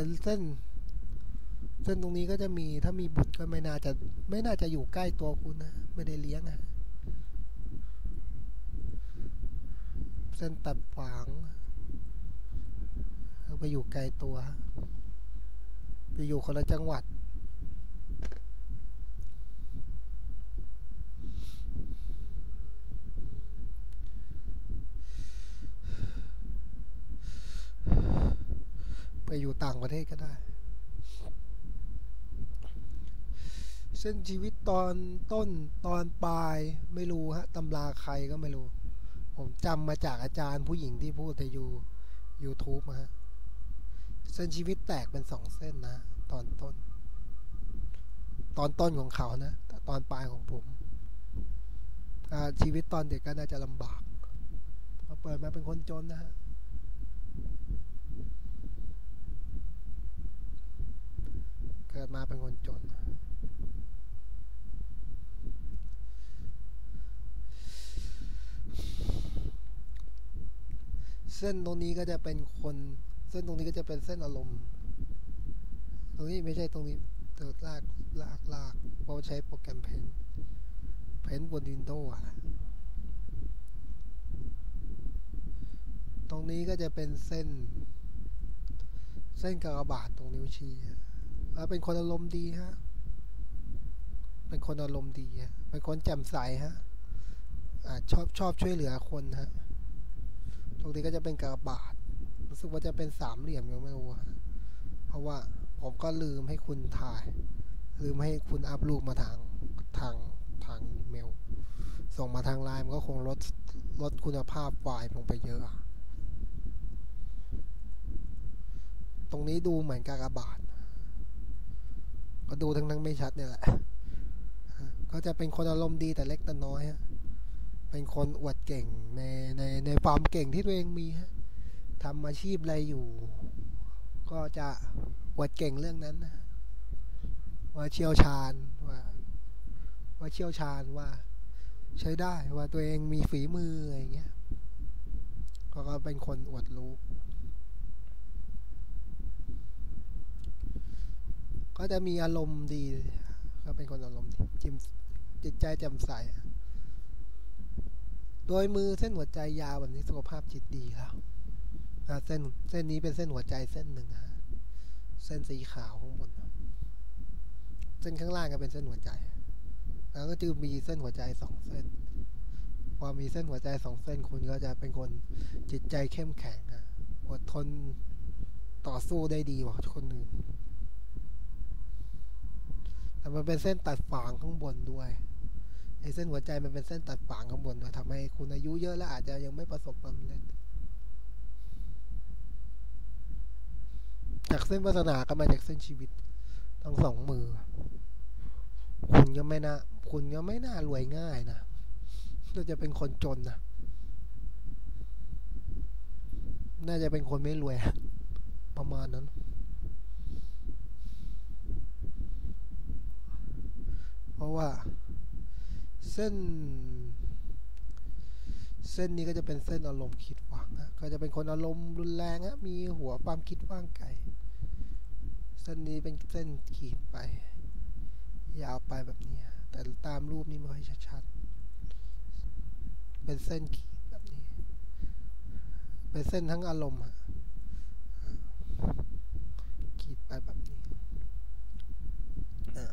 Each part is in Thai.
เส้นตรงนี้ก็จะมีถ้ามีบุตรก็ไม่น่าจะอยู่ใกล้ตัวคุณนะไม่ได้เลี้ยงอะเส้นตัดขวางไปอยู่ไกลตัวไปอยู่คนละจังหวัดไปอยู่ต่างประเทศก็ได้เส้นชีวิตตอนต้นตอนปลายไม่รู้ฮะตำราใครก็ไม่รู้ผมจำมาจากอาจารย์ผู้หญิงที่พูดใน YouTube ฮะเส้นชีวิตแตกเป็น2เส้นนะตอนต้นของเขานะตอนปลายของผมชีวิตตอนเด็กก็น่าจะลำบากเปิดมาเป็นคนจนนะฮะเกิดมาเป็นคนจนเส้นตรงนี้ก็จะเป็นเส้นอารมณ์ตรงนี้ไม่ใช่ตรงนี้เติร์ดลากเพราะใช้โปรแกรมเพนบน Windows อ่ะตรงนี้ก็จะเป็นเส้นกากบาทตรงนิ้วชี้แล้วเป็นคนอารมณ์ดีฮะเป็นคนอารมณ์ดีฮะเป็นคนแจ่มใสฮะชอบช่วยเหลือคนฮะตรงนี้ก็จะเป็นกากบาทรู้สึกว่าจะเป็นสามเหลี่ยมยังไม่รู้ฮะเพราะว่าผมก็ลืมให้คุณถ่ายลืมให้คุณอัพรูปมาทางอีเมลส่งมาทางไลน์มันก็คงลดคุณภาพไฟล์ลงไปเยอะตรงนี้ดูเหมือนกากบาทก็ดูทั้งไม่ชัดเนี่ยแหละก็จะเป็นคนอารมณ์ดีแต่เล็กแต่น้อยฮะเป็นคนอวดเก่งในความเก่งที่ตัวเองมีฮะทำอาชีพอะไรอยู่ก็จะอวดเก่งเรื่องนั้นนะว่าเชี่ยวชาญว่าเชี่ยวชาญว่าใช้ได้ว่าตัวเองมีฝีมืออะไรเงี้ยก็เป็นคนอวดรู้ก็จะมีอารมณ์ดีก็เป็นคนอารมณ์ดีจิตใจแจ่มใสโดยมือเส้นหัวใจยาวแบบนี้สุขภาพจิตดีแล้วเส้นนี้เป็นเส้นหัวใจเส้นหนึ่งฮะเส้นสีขาวข้างบนเส้นข้างล่างก็เป็นเส้นหัวใจแล้วก็จะมีเส้นหัวใจ2เส้นพอมีเส้นหัวใจ2เส้นคุณก็จะเป็นคนจิตใจเข้มแข็งฮะอดทนต่อสู้ได้ดีกว่าคนอื่นแต่มันเป็นเส้นตัดฝางข้างบนด้วยไอ้เส้นหัวใจมันเป็นเส้นตัดฝางข้างบนด้วยทำให้คุณอายุเยอะแล้วอาจจะยังไม่ประสบความสำเร็จจากเส้นวาสนาก็มาจากเส้นชีวิตทั้งสองมือคุณก็ไม่น่ารวยง่ายนะน่าจะเป็นคนจนนะน่าจะเป็นคนไม่รวยประมาณนั้นเพราะว่าเส้นนี้ก็จะเป็นเส้นอารมณ์คิดว่างนะก็จะเป็นคนอารมณ์รุนแรงนะมีหัวความคิดว่างไกลเส้นนี้เป็นเส้นขีดไปยาวไปแบบนี้แต่ตามรูปนี้ไม่ค่อยชัดๆเป็นเส้นขีดแบบนี้เป็นเส้นทั้งอารมณ์ขีดไปแบบนี้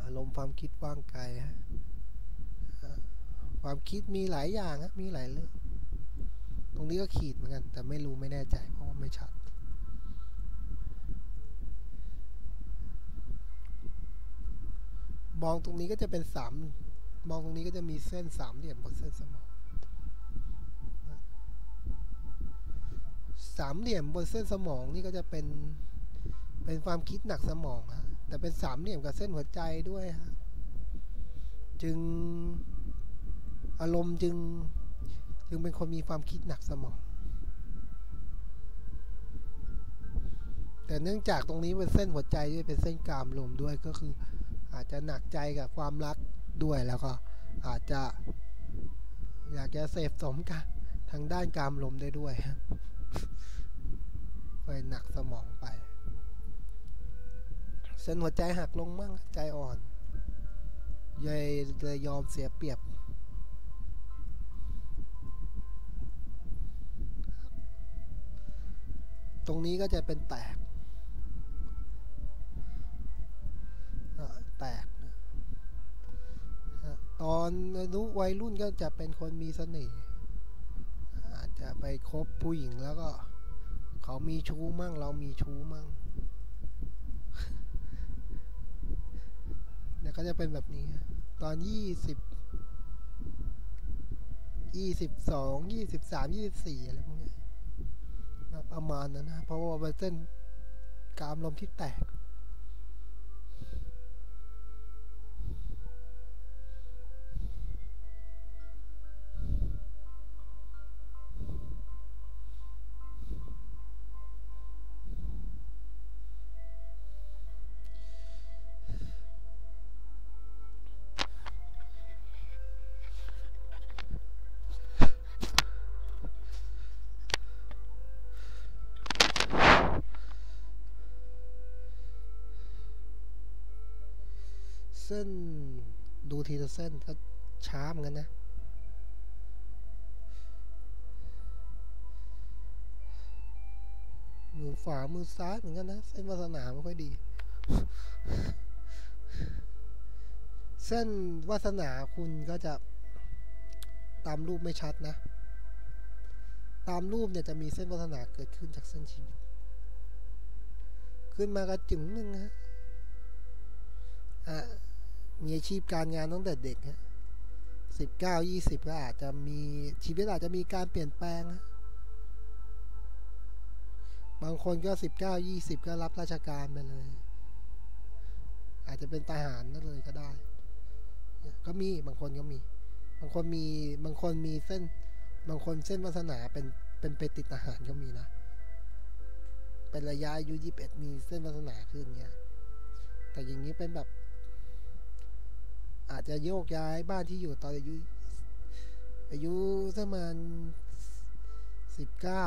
อารมณ์ความคิดว่างไกลฮะความคิดมีหลายอย่างฮะมีหลายเรื่องตรงนี้ก็ขีดเหมือนกันแต่ไม่รู้ไม่แน่ใจเพราะว่าไม่ชัดมองตรงนี้ก็จะเป็นสามมองตรงนี้ก็จะมีเส้นสามเหลี่ยมกับเส้นสมองสามเหลี่ยมบนเส้นสมองนี่ก็จะเป็นความคิดหนักสมองฮะแต่เป็นสามเหลี่ยมกับเส้นหัวใจด้วยฮะจึงอารมณ์จึงเป็นคนมีความคิดหนักสมองแต่เนื่องจากตรงนี้เป็นเส้นหัวใจด้วยเป็นเส้นกามลมด้วยก็คืออาจจะหนักใจกับความรักด้วยแล้วก็อาจจะอยากจะเสพสมกันทางด้านกามลมได้ด้วยไปหนักสมองไป จนหัวใจหักลงมั่งใจอ่อนเลยยอมเสียเปรียบตรงนี้ก็จะเป็นแตกตอนรู้วัยรุ่นก็จะเป็นคนมีเสน่ห์อาจจะไปคบผู้หญิงแล้วก็เขามีชู้มั่งเรามีชู้มั่งเนี่ยก็จะเป็นแบบนี้ตอน20 22 23 24อะไรพวกนี้ประมาณนั้นนะเพราะว่าเป็นเส้นกามลมที่แตกเส้นดูทีละเส้นก็ช้าเหมือนกันนะมือฝ่ามือซ้ายเหมือนกันนะเส้นวาสนาไม่ค่อยดี เส้นวาสนาคุณก็จะตามรูปไม่ชัดนะตามรูปเนี่ยจะมีเส้นวาสนาเกิดขึ้นจากเส้นชีวิตขึ้นมากระจึงหนึ่งนะมีอาชีพการงานตั้งแต่เด็กฮะ19 20ก็อาจจะมีชีวิตอาจจะมีการเปลี่ยนแปลงนะบางคนก็19 20ก็รับราชการไปเลยอาจจะเป็นทหารนั่นเลยก็ได้ก็มีบางคนก็มีบางคนมีเส้นบางคนเส้นวาสนาเป็นไปติดทหารก็มีนะเป็นระยะอายุ21มีเส้นวาสนาขึ้นเงี้ยแต่อย่างนี้เป็นแบบอาจจะโยกย้ายบ้านที่อยู่ตอนอายุประมาณ19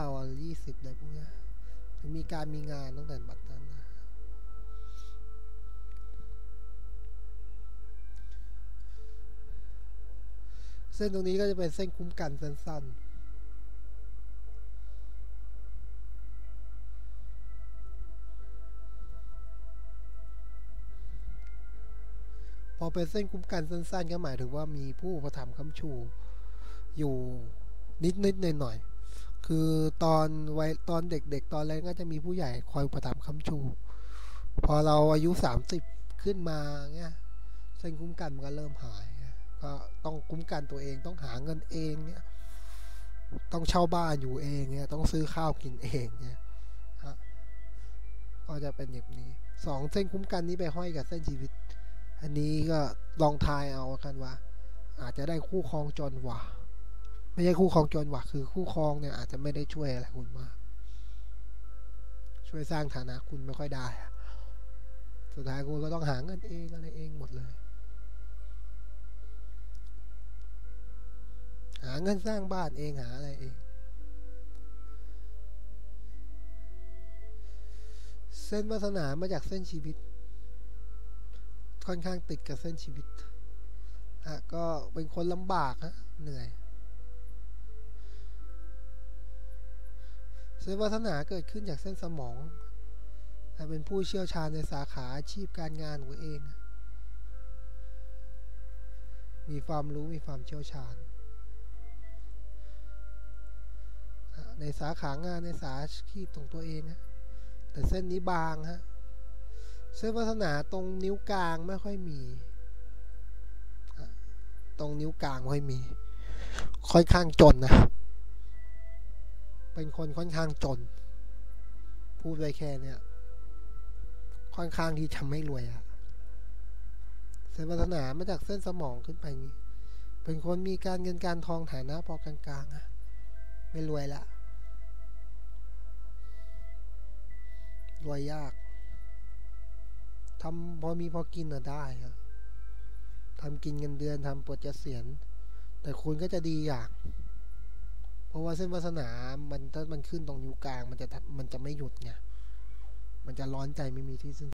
20อะไรพวกนี้ถึงมีการมีงานตั้งแต่บัดนั้นนะเส้นตรงนี้ก็จะเป็นเส้นคุ้มกันสั้นๆพอเป็นเส้นคุ้มกันสั้นๆก็หมายถึงว่ามีผู้อุปถัมภ์ค้ำชูอยู่นิดหน่อยๆคือตอนเด็กๆตอนแรกก็จะมีผู้ใหญ่คอยอุปถัมภ์ค้ำชูพอเราอายุ30ขึ้นมาเนี่ยเส้นคุ้มกันมันก็เริ่มหายก็ต้องคุ้มกันตัวเองต้องหาเงินเองเนี่ยต้องเช่าบ้านอยู่เองเนี่ยต้องซื้อข้าวกินเองเนี่ยก็จะเป็นแบบนี้2เส้นคุ้มกันนี้ไปห้อยกับเส้นชีวิตอันนี้ก็ลองทายเอากันว่าอาจจะได้คู่ครองจนว่าไม่ใช่คู่ครองจนว่าคือคู่ครองเนี่ยอาจจะไม่ได้ช่วยอะไรคุณมากช่วยสร้างฐานะคุณไม่ค่อยได้สุดท้ายคุณก็ต้องหาเงินเองอะไรเองหมดเลยหาเงินสร้างบ้านเองหาอะไรเองเส้นวาสนามาจากเส้นชีวิตค่อนข้างติดกับเส้นชีวิตก็เป็นคนลำบากฮะเหนื่อยเส้นวาสนาเกิดขึ้นจากเส้นสมองเป็นผู้เชี่ยวชาญในสาขาอาชีพการงานของตัวเองมีความรู้มีความเชี่ยวชาญในสาขางานในสาอาชีพของตัวเองแต่เส้นนี้บางฮะเส้นวาสนาตรงนิ้วกลางไม่ค่อยมีตรงนิ้วกลางไม่มีค่อนข้างจนนะเป็นคนค่อนข้างจนพูดไปแค่เนี่ยค่อนข้างที่ทำไม่รวยอะเส้นวาสนามาจากเส้นสมองขึ้นไปนี้เป็นคนมีการเงินการทองฐานะพอกลางๆนะไม่รวยละรวยยากทำพอมีพอกินน่ะได้ครับทำกินเงินเดือนทำปลดเกษียณแต่คุณก็จะดีอย่างเพราะว่าเส้นวาสนามันถ้ามันขึ้นตรงนิ้วกลางมันจะไม่หยุดไงมันจะร้อนใจไม่มีที่สิ้น